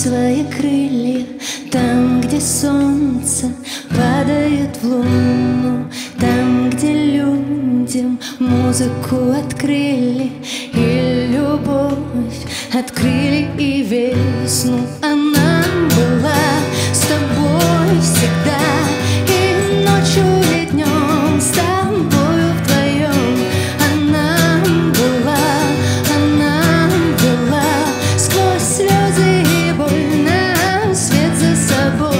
свои крылья там, где солнце падает в луну, там, где людям музыку открыли и любовь открыли и весну. Она была с тобой всегда, и ночью, и днем, с тобою вдвоем. Она была сквозь слезы и боль на свет за собой.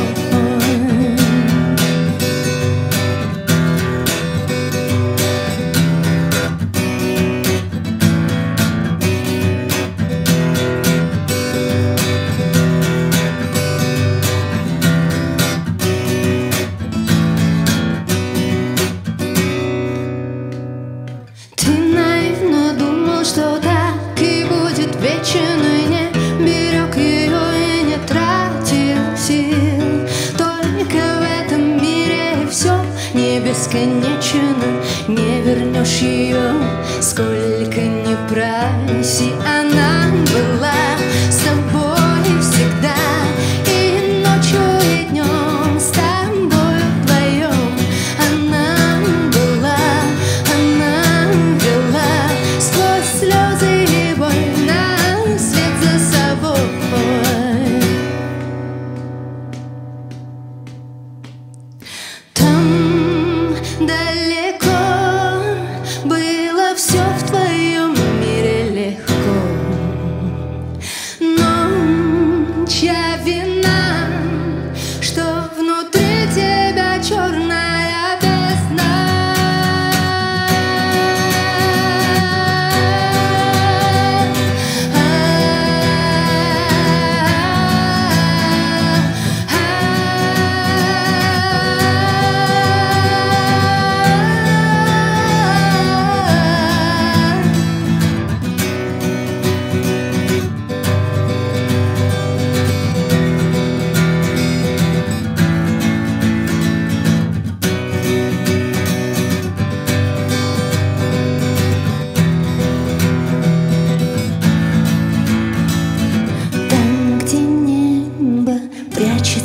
Что так и будет вечно, и не берег ее, и не тратил сил. Только в этом мире все не бесконечно, не вернешь ее, сколько ни проси. Она была с тобой всегда, и ночью, и днем, с тобой вдвоем. Она вела сквозь слезы и боль на свет за собой. Там далеко было все в твоем мире легко. Ночь я вина, что внутри тебя черная бездна.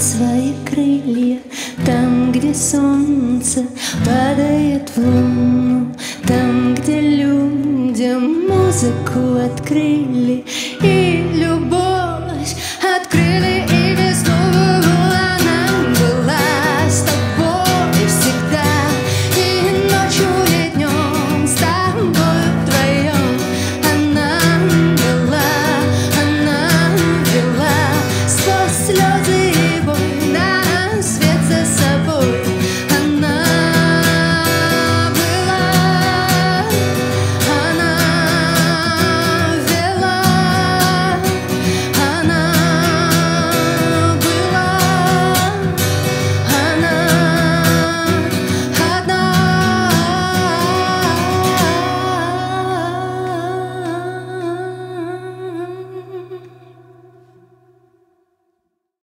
Свои крылья там, где солнце падает в луну, там, где людям музыку открыли.